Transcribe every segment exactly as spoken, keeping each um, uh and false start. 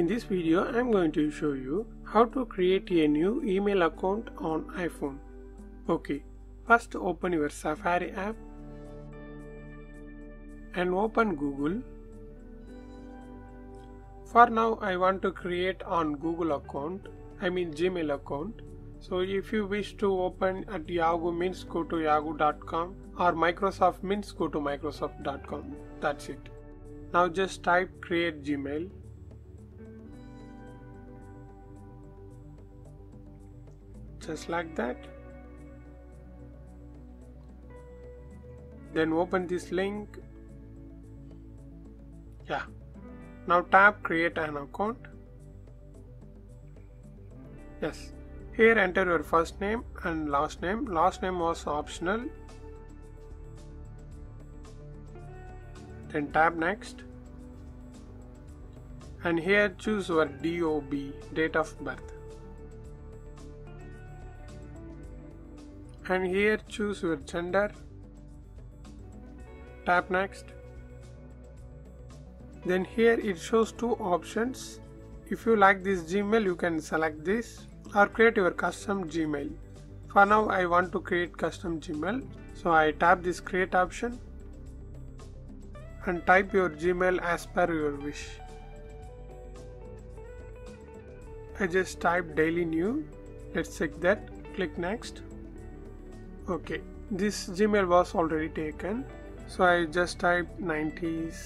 In this video, I am going to show you how to create a new email account on iPhone. Okay, first open your Safari app and open Google. For now, I want to create on Google account, I mean Gmail account. So if you wish to open at Yahoo means go to yahoo dot com or Microsoft means go to Microsoft dot com. That's it. Now just type create Gmail. Just like that. Then open this link. Yeah. Now tap create an account. Yes. Here enter your first name and last name. Last name was optional. Then tap next. And here choose your D O B, date of birth. And here choose your gender. Tap next. Then here it shows two options. If you like this Gmail, you can select this or create your custom Gmail. For now, I want to create custom Gmail. So I tap this create option and type your Gmail as per your wish. I just type daily new. Let's check that. Click next. Okay, this Gmail was already taken, so I just type nineties,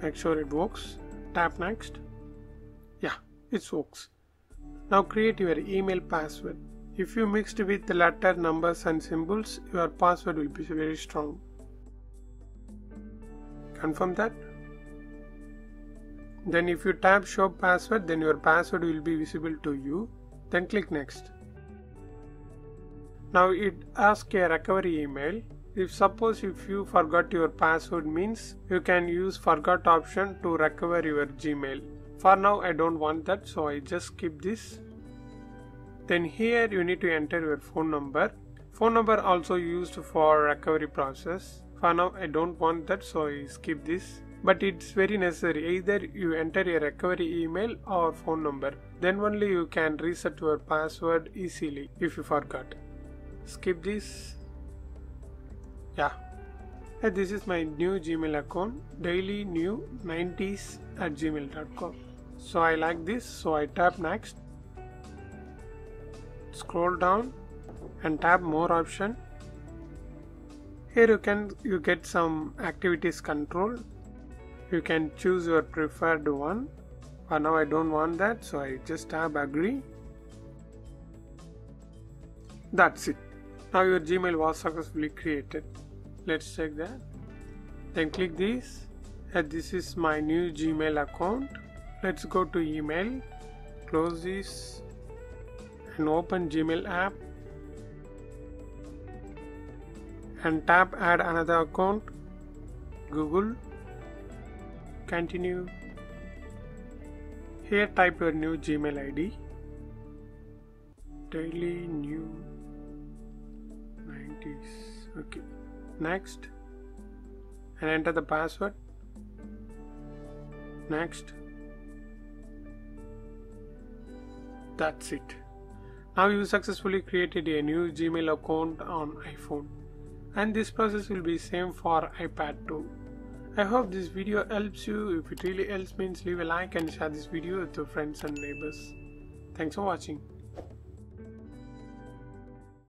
make sure it works, tap next. Yeah, it works. Now create your email password. If you mixed with the letter, numbers and symbols, your password will be very strong. Confirm that. Then if you tap show password, then your password will be visible to you. Then click next. Now it asks a recovery email. If suppose if you forgot your password means, you can use forgot option to recover your Gmail. For now I don't want that, so I just skip this. Then here you need to enter your phone number. Phone number also used for recovery process. For now I don't want that, so I skip this. But it's very necessary, either you enter a recovery email or phone number. Then only you can reset your password easily if you forgot. Skip this. Yeah. And this is my new Gmail account, daily new nineties at gmail dot com. So I like this, so I tap next. Scroll down and tap more option. Here you can you get some activities control. You can choose your preferred one. For now I don't want that, so I just tap agree. That's it. Now your Gmail was successfully created. Let's check that. Then click this. And this is my new Gmail account. Let's go to email. Close this. And open Gmail app. And tap add another account. Google. Continue. Here type your new Gmail I D. Daily new. Okay, next, and enter the password. Next. That's it. Now you successfully created a new Gmail account on iPhone, and this process will be same for iPad too. I hope this video helps you. If it really helps means leave a like and share this video with your friends and neighbors. Thanks for watching.